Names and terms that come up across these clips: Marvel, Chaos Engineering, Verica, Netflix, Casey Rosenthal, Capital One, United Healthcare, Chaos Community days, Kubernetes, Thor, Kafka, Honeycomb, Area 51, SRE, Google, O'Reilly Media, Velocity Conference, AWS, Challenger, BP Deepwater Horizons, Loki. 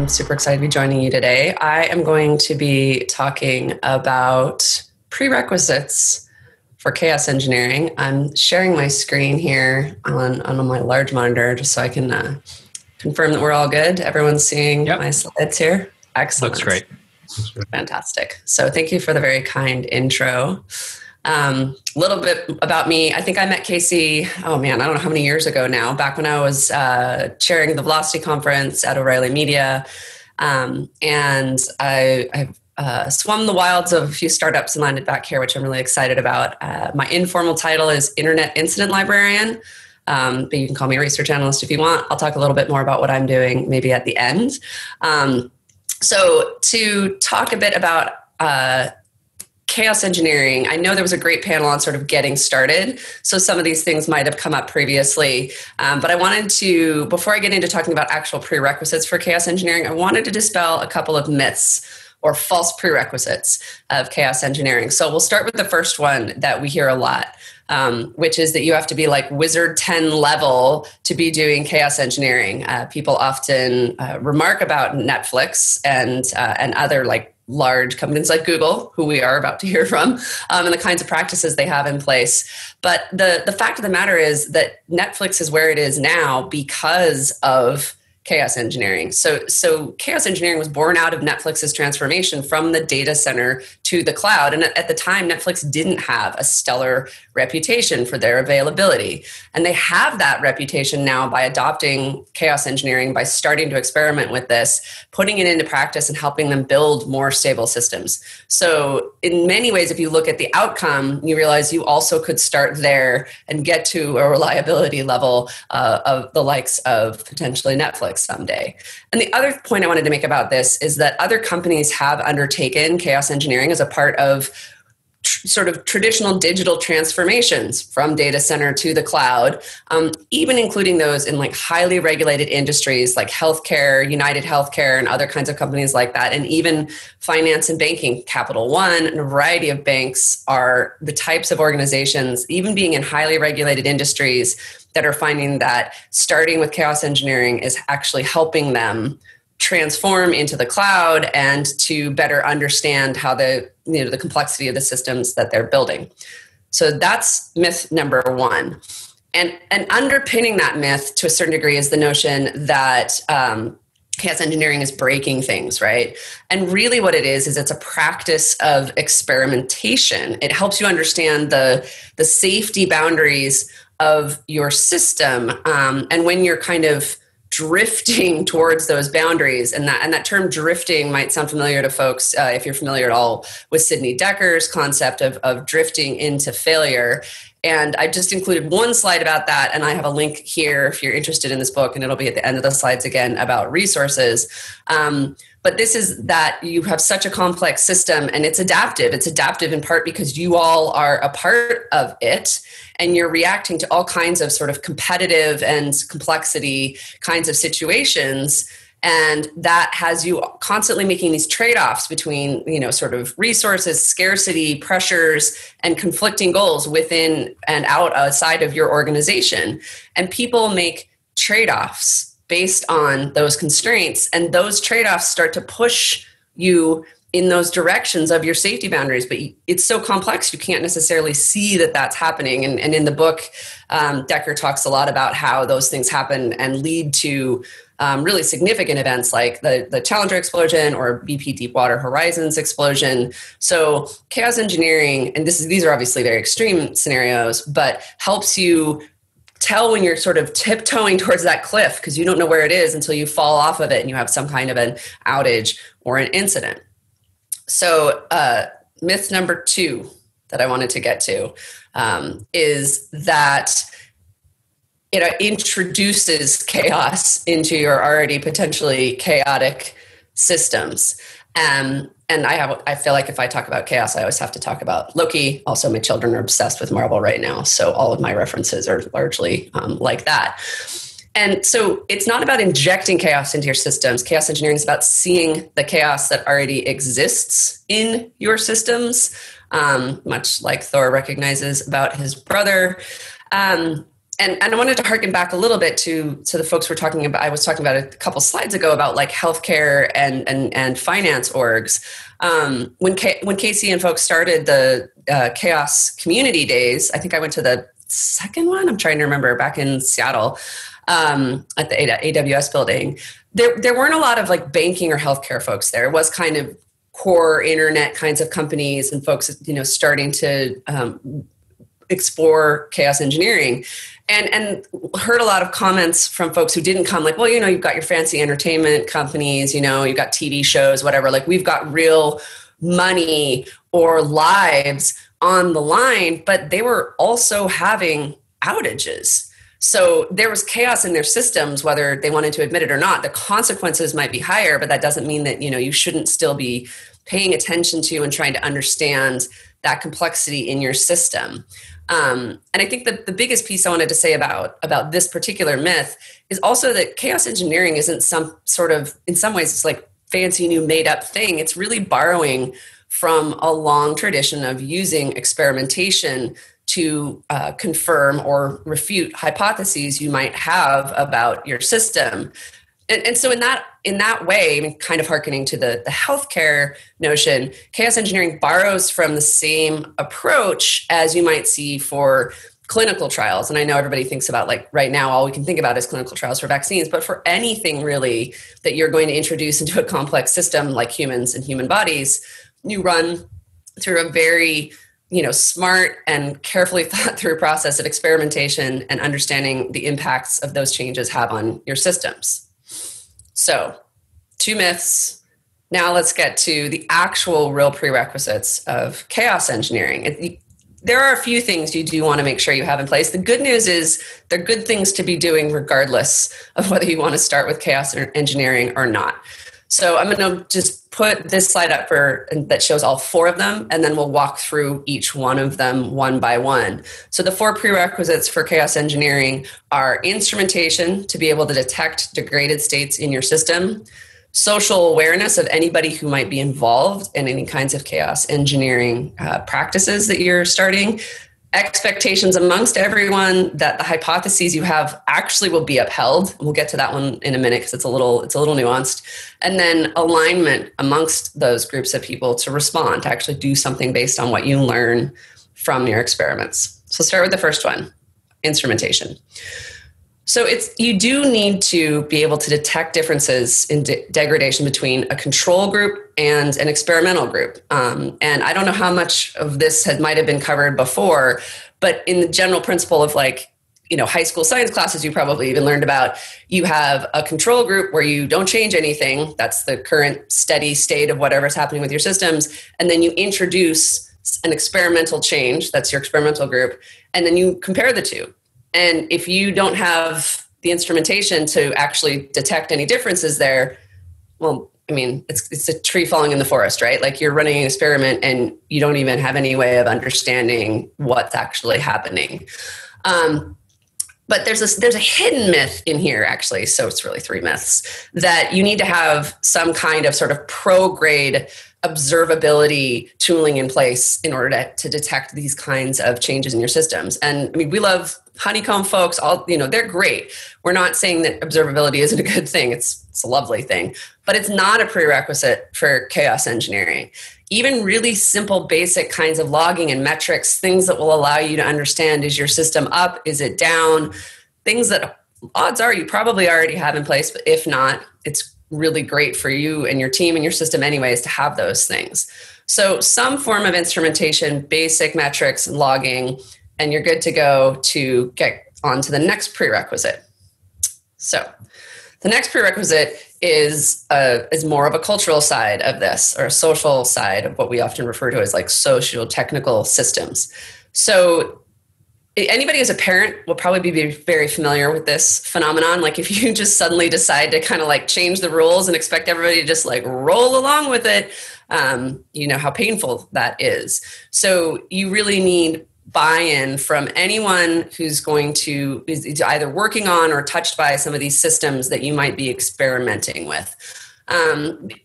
I'm super excited to be joining you today. I am going to be talking about prerequisites for chaos engineering. I'm sharing my screen here on my large monitor just so I can confirm that we're all good. Everyone's seeing my slides here? Excellent. Looks great. Fantastic. So thank you for the very kind intro. A little bit about me. I think I met Casey, I don't know how many years ago now, back when I was chairing the Velocity Conference at O'Reilly Media. And I've swum the wilds of a few startups and landed back here, which I'm really excited about. My informal title is Internet Incident Librarian, but you can call me a research analyst if you want. I'll talk a little bit more about what I'm doing maybe at the end. So to talk a bit about chaos engineering, I know there was a great panel on sort of getting started. So some of these things might have come up previously. But I wanted to, before I get into talking about actual prerequisites for chaos engineering, I wanted to dispel a couple of myths or false prerequisites of chaos engineering. So we'll start with the first one that we hear a lot, which is that you have to be like wizard 10 level to be doing chaos engineering. People often remark about Netflix and other like large companies like Google, who we are about to hear from, and the kinds of practices they have in place. But the fact of the matter is that Netflix is where it is now because of chaos engineering. So chaos engineering was born out of Netflix's transformation from the data center to the cloud. And at the time, Netflix didn't have a stellar reputation for their availability. And they have that reputation now by adopting chaos engineering, by starting to experiment with this, putting it into practice and helping them build more stable systems. So in many ways, if you look at the outcome, you realize you also could start there and get to a reliability level of the likes of potentially Netflix someday. And the other point I wanted to make about this is that other companies have undertaken chaos engineering as a part of sort of traditional digital transformations from data center to the cloud, even including those in like highly regulated industries like healthcare, United Healthcare, and other kinds of companies like that, and even finance and banking. Capital One and a variety of banks are the types of organizations, even being in highly regulated industries, that are finding that starting with chaos engineering is actually helping them transform into the cloud and to better understand how the complexity of the systems that they're building. So that's myth number one. And underpinning that myth to a certain degree is the notion that chaos engineering is breaking things, right? And really what it is it's a practice of experimentation. It helps you understand the safety boundaries of your system, and when you're kind of drifting towards those boundaries, and that term drifting might sound familiar to folks if you're familiar at all with Sidney Decker's concept of drifting into failure. And I just included one slide about that, and I have a link here if you're interested in this book, and it'll be at the end of the slides again about resources. But this is that you have such a complex system, and it's adaptive. It's adaptive in part because you all are a part of it, and you're reacting to all kinds of sort of competitive and complexity kinds of situations. And that has you constantly making these trade-offs between, sort of resources, scarcity, pressures, and conflicting goals within and outside of your organization. And people make trade-offs based on those constraints. And those trade-offs start to push you in those directions of your safety boundaries. But it's so complex, you can't necessarily see that that's happening. And in the book, Decker talks a lot about how those things happen and lead to really significant events like the Challenger explosion or BP Deepwater Horizons explosion. So chaos engineering, and these are obviously very extreme scenarios, but helps you tell when you're sort of tiptoeing towards that cliff because you don't know where it is until you fall off of it and you have some kind of an outage or an incident. So myth number two that I wanted to get to is that it introduces chaos into your already potentially chaotic systems. And I feel like if I talk about chaos, I always have to talk about Loki. Also, my children are obsessed with Marvel right now. So all of my references are largely like that. And so it's not about injecting chaos into your systems. Chaos engineering is about seeing the chaos that already exists in your systems, much like Thor recognizes about his brother. And I wanted to harken back a little bit to the folks we're talking about. I was talking about a couple slides ago about like healthcare and finance orgs. When Casey and folks started the Chaos Community Days, I think I went to the second one. I'm trying to remember, back in Seattle at the AWS building. There weren't a lot of like banking or healthcare folks there. It was kind of core internet kinds of companies and folks, you know, starting to explore chaos engineering, and heard a lot of comments from folks who didn't come, like, well, you know, you've got your fancy entertainment companies, you know, you've got TV shows, whatever, like we've got real money or lives on the line, but they were also having outages. So there was chaos in their systems, whether they wanted to admit it or not. The consequences might be higher, but that doesn't mean that, you know, you shouldn't still be paying attention to and trying to understand that complexity in your system. And I think that the biggest piece I wanted to say about this particular myth is also that chaos engineering isn't some sort of, in some ways, it's like fancy new made up thing. It's really borrowing from a long tradition of using experimentation to confirm or refute hypotheses you might have about your system. And so in that way, kind of hearkening to the healthcare notion, chaos engineering borrows from the same approach as you might see for clinical trials. And I know everybody thinks about, like, right now, all we can think about is clinical trials for vaccines, but for anything really that you're going to introduce into a complex system like humans and human bodies, you run through a very, you know, smart and carefully thought through process of experimentation and understanding the impacts of those changes have on your systems. So, two myths. Now let's get to the actual real prerequisites of chaos engineering. There are a few things you do want to make sure you have in place. The good news is they're good things to be doing regardless of whether you want to start with chaos engineering or not. So I'm going to just put this slide up that shows all four of them, and then we'll walk through each one of them one by one. So the four prerequisites for chaos engineering are instrumentation to be able to detect degraded states in your system, social awareness of anybody who might be involved in any kinds of chaos engineering practices that you're starting, expectations amongst everyone that the hypotheses you have actually will be upheld. We'll get to that one in a minute because it's a little nuanced. And then alignment amongst those groups of people to respond, to actually do something based on what you learn from your experiments. So start with the first one, instrumentation. So you do need to be able to detect differences in degradation between a control group and an experimental group. And I don't know how much of this might have been covered before, but in the general principle of, like, you know, high school science classes, you probably even learned about, you have a control group where you don't change anything. That's the current steady state of whatever's happening with your systems. And then you introduce an experimental change. That's your experimental group. And then you compare the two. And if you don't have the instrumentation to actually detect any differences there, well, I mean, it's a tree falling in the forest, right? Like, you're running an experiment and you don't even have any way of understanding what's actually happening. But there's a hidden myth in here, actually. So it's really three myths, that you need to have some kind of sort of pro-grade observability tooling in place in order to detect these kinds of changes in your systems. And I mean, we love Honeycomb folks, all, you know, they're great. We're not saying that observability isn't a good thing. It's a lovely thing, but it's not a prerequisite for chaos engineering. Even really simple, basic kinds of logging and metrics, things that will allow you to understand, is your system up? Is it down? Things that odds are you probably already have in place, but if not, it's really great for you and your team and your system anyways to have those things. So some form of instrumentation, basic metrics, logging, and you're good to go to get on to the next prerequisite. So the next prerequisite is more of a cultural side of this, or a social side of what we often refer to as, like, socio-technical systems. So anybody who's a parent will probably be very familiar with this phenomenon. Like, if you just suddenly decide to kind of, like, change the rules and expect everybody to just, like, roll along with it, you know how painful that is. So you really need buy-in from anyone who's either working on or touched by some of these systems that you might be experimenting with.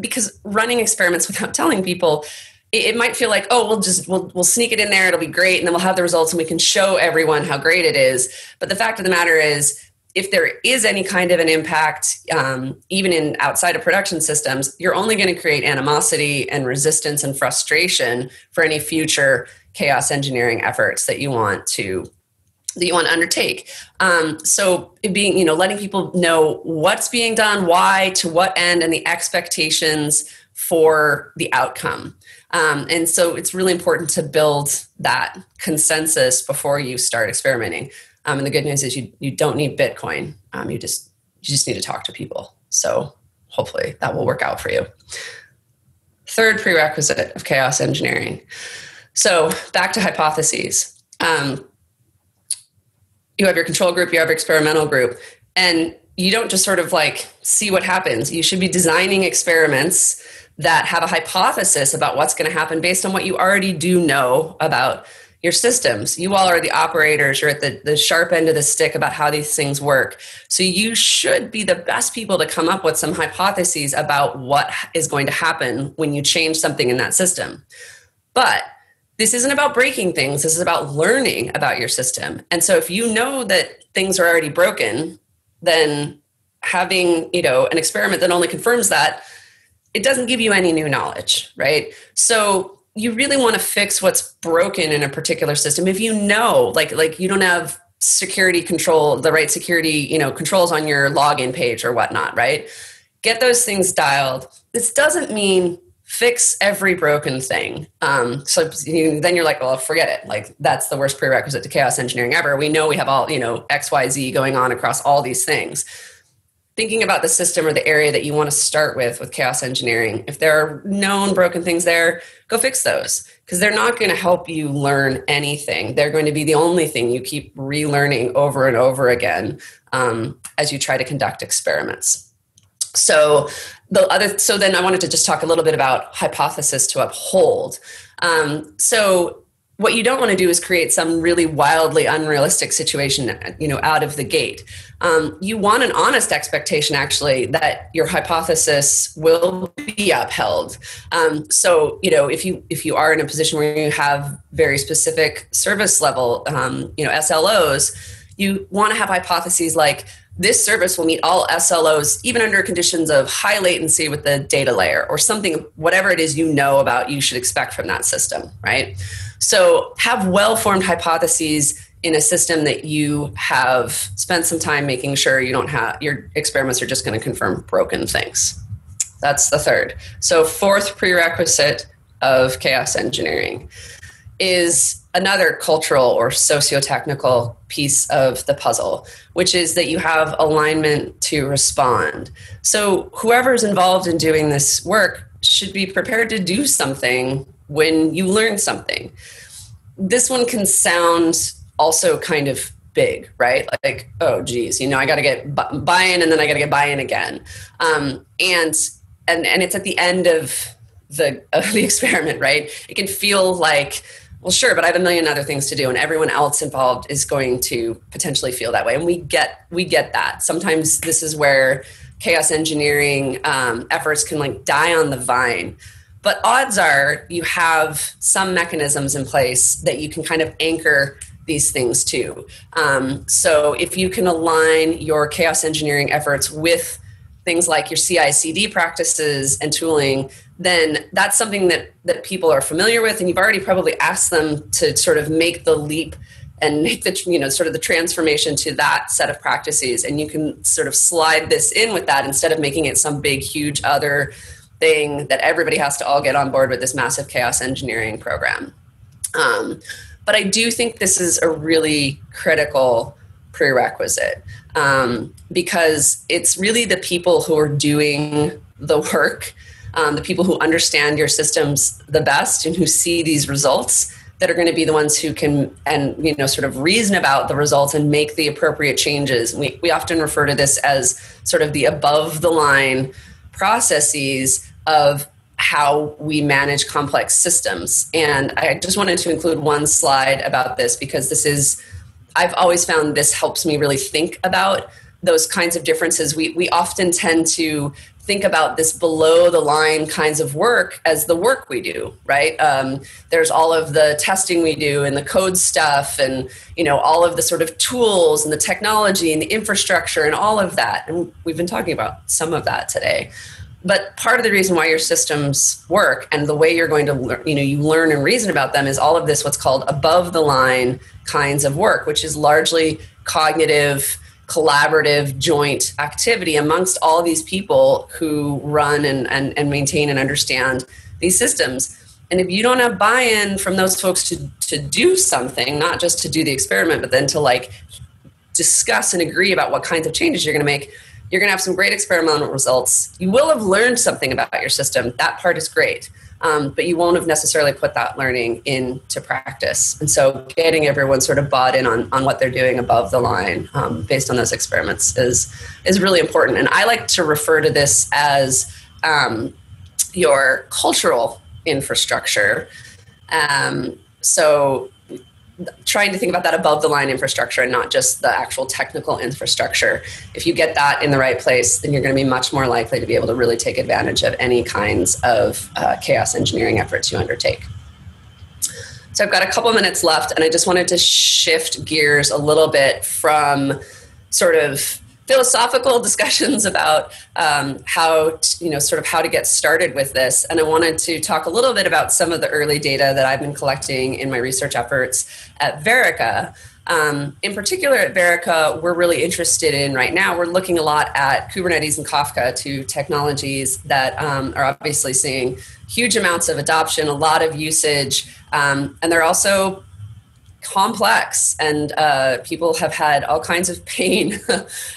Because running experiments without telling people it might feel like, oh, we'll sneak it in there. It'll be great. And then we'll have the results and we can show everyone how great it is. But the fact of the matter is, if there is any kind of an impact, even in outside of production systems, you're only going to create animosity and resistance and frustration for any future chaos engineering efforts that you want to undertake. So it being, letting people know what's being done, why, to what end, and the expectations for the outcome. And so it's really important to build that consensus before you start experimenting. And the good news is you don't need Bitcoin. You just need to talk to people. So hopefully that will work out for you. Third prerequisite of chaos engineering. So back to hypotheses. You have your control group, you have your experimental group, and you don't just sort of like see what happens. You should be designing experiments that have a hypothesis about what's going to happen based on what you already do know about your systems. You all are the operators. You're at the sharp end of the stick about how these things work. So you should be the best people to come up with some hypotheses about what is going to happen when you change something in that system. But this isn't about breaking things. This is about learning about your system. And so if you know that things are already broken, then having, an experiment that only confirms that, it doesn't give you any new knowledge, right? So you really want to fix what's broken in a particular system. If you know, like you don't have security control, the right security, controls on your login page or whatnot, right? Get those things dialed. This doesn't mean fix every broken thing. Then you're like, well, forget it. Like that's the worst prerequisite to chaos engineering ever. We know we have all, X, Y, Z going on across all these things. Thinking about the system or the area that you want to start with chaos engineering, if there are known broken things there, go fix those, because they're not going to help you learn anything. They're going to be the only thing you keep relearning over and over again as you try to conduct experiments. So then I wanted to just talk a little bit about hypothesis to uphold. So what you don't want to do is create some really wildly unrealistic situation, out of the gate. You want an honest expectation, actually, that your hypothesis will be upheld. If you are in a position where you have very specific service level, SLOs, you want to have hypotheses like, this service will meet all SLOs, even under conditions of high latency with the data layer or something, whatever it is about, you should expect from that system, right? So have well-formed hypotheses in a system that you have spent some time making sure you don't have, your experiments are just going to confirm broken things. That's the third. So fourth prerequisite of chaos engineering is another cultural or socio-technical piece of the puzzle, which is that you have alignment to respond. So whoever's involved in doing this work should be prepared to do something when you learn something. This one can sound also kind of big, right? Like, oh, geez, I got to get buy-in and then I got to get buy-in again. And it's at the end of the experiment, right? It can feel like, well, sure, but I have a million other things to do, and everyone else involved is going to potentially feel that way. And we get that. Sometimes this is where chaos engineering efforts can like die on the vine. But odds are you have some mechanisms in place that you can kind of anchor these things to. So if you can align your chaos engineering efforts with things like your CI/CD practices and tooling, then that's something that people are familiar with, and you've already probably asked them to sort of make the leap and make the sort of the transformation to that set of practices, and you can sort of slide this in with that instead of making it some big, huge other thing that everybody has to all get on board with this massive chaos engineering program. But I do think this is a really critical prerequisite because it's really the people who are doing the work, the people who understand your systems the best and who see these results that are going to be the ones who can sort of reason about the results and make the appropriate changes. We often refer to this as sort of the above the line processes of how we manage complex systems. And I just wanted to include one slide about this because I've always found this helps me really think about those kinds of differences. We often tend to think about this below the line kinds of work as the work we do, right? There's all of the testing we do and the code stuff and, you know, all of the sort of tools and the technology and the infrastructure and all of that. And we've been talking about some of that today. But part of the reason why your systems work and the way you're going to learn and reason about them is all of this what's called above the line kinds of work, which is largely cognitive, collaborative, joint activity amongst all these people who run and maintain and understand these systems. And if you don't have buy-in from those folks to do something, not just to do the experiment, but then to like discuss and agree about what kinds of changes you're going to make, you're going to have some great experimental results. You will have learned something about your system. That part is great. But you won't have necessarily put that learning into practice. And so getting everyone sort of bought in on what they're doing above the line based on those experiments is really important. And I like to refer to this as your cultural infrastructure. So trying to think about that above the line infrastructure and not just the actual technical infrastructure. If you get that in the right place, then you're going to be much more likely to be able to really take advantage of any kinds of chaos engineering efforts you undertake. So I've got a couple minutes left, and I just wanted to shift gears a little bit from sort of philosophical discussions about how to get started with this. And I wanted to talk a little bit about some of the early data that I've been collecting in my research efforts at Verica. In particular at Verica, we're really interested in right now, we're looking a lot at Kubernetes and Kafka, two technologies that are obviously seeing huge amounts of adoption, a lot of usage, and they're also complex, and people have had all kinds of pain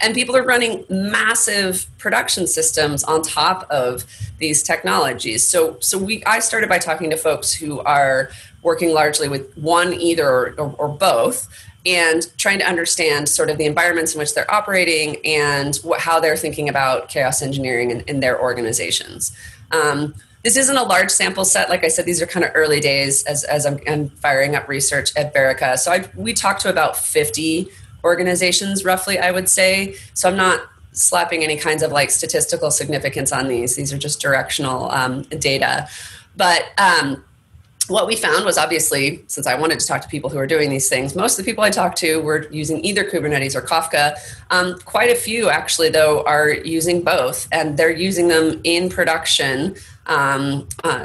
and people are running massive production systems on top of these technologies. So I started by talking to folks who are working largely with one, either or both, and trying to understand sort of the environments in which they're operating and how they're thinking about chaos engineering in their organizations. This isn't a large sample set. Like I said, these are kind of early days as I'm firing up research at Verica. So we talked to about 50 organizations roughly, I would say. So I'm not slapping any kinds of like statistical significance on these. These are just directional data. But what we found was, obviously, since I wanted to talk to people who are doing these things, most of the people I talked to were using either Kubernetes or Kafka. Quite a few actually though are using both, and they're using them in production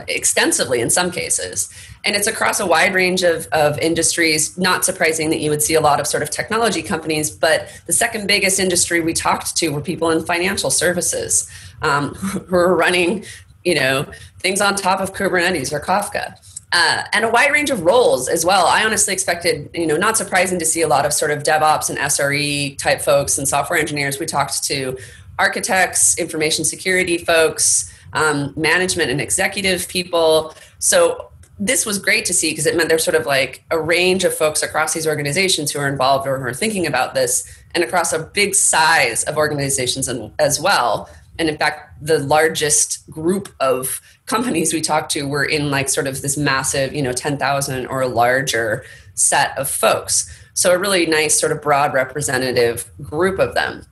extensively in some cases. And it's across a wide range of industries. Not surprising that you would see a lot of sort of technology companies, but the second biggest industry we talked to were people in financial services who are running, things on top of Kubernetes or Kafka. And a wide range of roles as well. I honestly expected, not surprising to see a lot of sort of DevOps and SRE type folks and software engineers. We talked to architects, information security folks, management and executive people. So this was great to see because it meant there's sort of like a range of folks across these organizations who are involved or who are thinking about this, and across a big size of organizations as well. And in fact, the largest group of companies we talked to were in like sort of this massive, 10,000 or larger set of folks. So a really nice sort of broad representative group of them.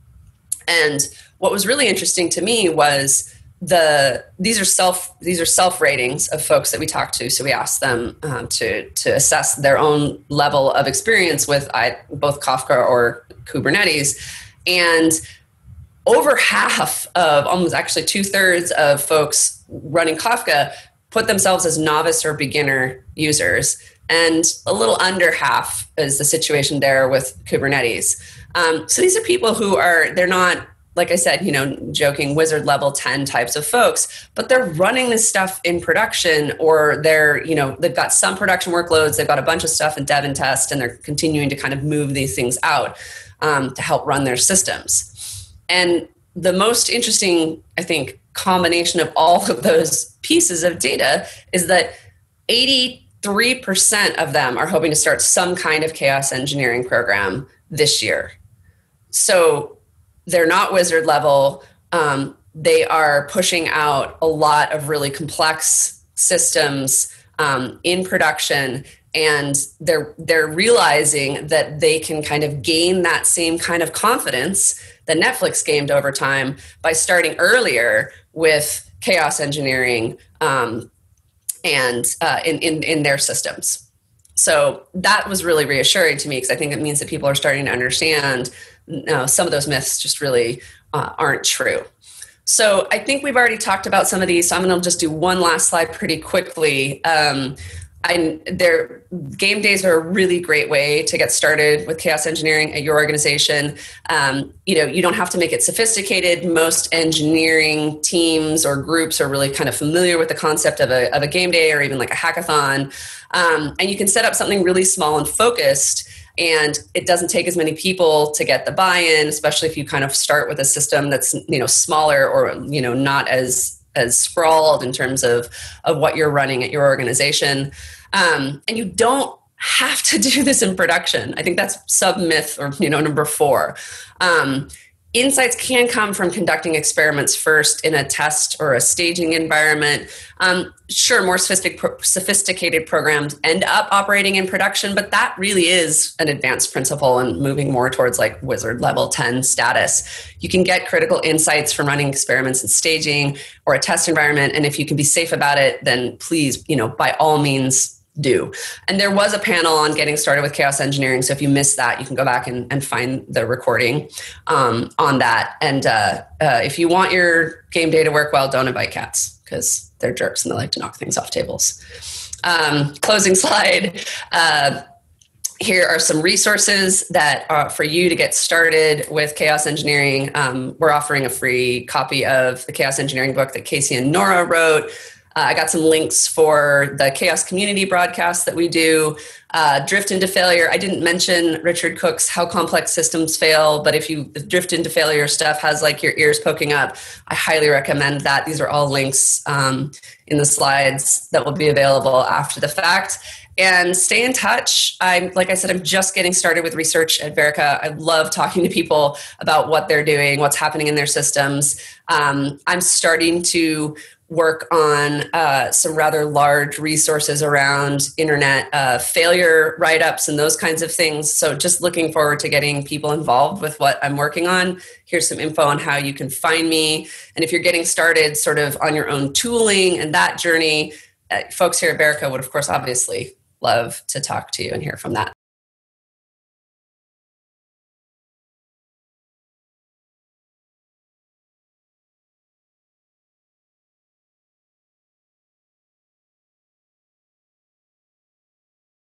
And what was really interesting to me was these are self ratings of folks that we talked to. So we asked them to assess their own level of experience with both Kafka or Kubernetes, and over half of, almost actually 2/3 of folks running Kafka put themselves as novice or beginner users. And a little under half is the situation there with Kubernetes. So these are people who they're not, like I said, joking, wizard level 10 types of folks, but they're running this stuff in production, or they've got some production workloads, they've got a bunch of stuff in dev and test, and they're continuing to kind of move these things out to help run their systems. And the most interesting, I think, combination of all of those pieces of data is that 83% of them are hoping to start some kind of chaos engineering program this year. So they're not wizard level. They are pushing out a lot of really complex systems in production. And they're realizing that they can kind of gain that same kind of confidence that Netflix gained over time by starting earlier with chaos engineering and in their systems. So that was really reassuring to me, because I think it means that people are starting to understand, you know, some of those myths just really aren't true. So I think we've already talked about some of these, so I'm going to just do one last slide pretty quickly. Their game days are a really great way to get started with chaos engineering at your organization. You don't have to make it sophisticated. Most engineering teams or groups are really kind of familiar with the concept of a game day, or even like a hackathon. And you can set up something really small and focused, and it doesn't take as many people to get the buy-in, especially if you kind of start with a system that's, you know, smaller or, you know, not as sprawled in terms of what you're running at your organization. And you don't have to do this in production. I think that's sub-myth, or, you know, number four. Insights can come from conducting experiments first in a test or a staging environment. Sure, more sophisticated programs end up operating in production, but that really is an advanced principle and moving more towards like wizard level 10 status. You can get critical insights from running experiments in staging or a test environment, and if you can be safe about it, then please, you know, by all means, do. And there was a panel on getting started with chaos engineering, so if you missed that, you can go back and find the recording on that. And if you want your game day to work well, don't invite cats, because they're jerks and they like to knock things off tables. Closing slide. Here are some resources that are for you to get started with chaos engineering. We're offering a free copy of the chaos engineering book that Casey and Nora wrote. I got some links for the Chaos Community broadcast that we do. Drift into Failure. I didn't mention Richard Cook's How Complex Systems Fail, but if you Drift into Failure stuff has like your ears poking up, I highly recommend that. These are all links in the slides that will be available after the fact. And stay in touch. Like I said, I'm just getting started with research at Verica. I love talking to people about what they're doing, what's happening in their systems. I'm starting to work on some rather large resources around internet failure write-ups and those kinds of things. So just looking forward to getting people involved with what I'm working on. Here's some info on how you can find me. And if you're getting started sort of on your own tooling and that journey, folks here at Verica would, of course, obviously love to talk to you and hear from that.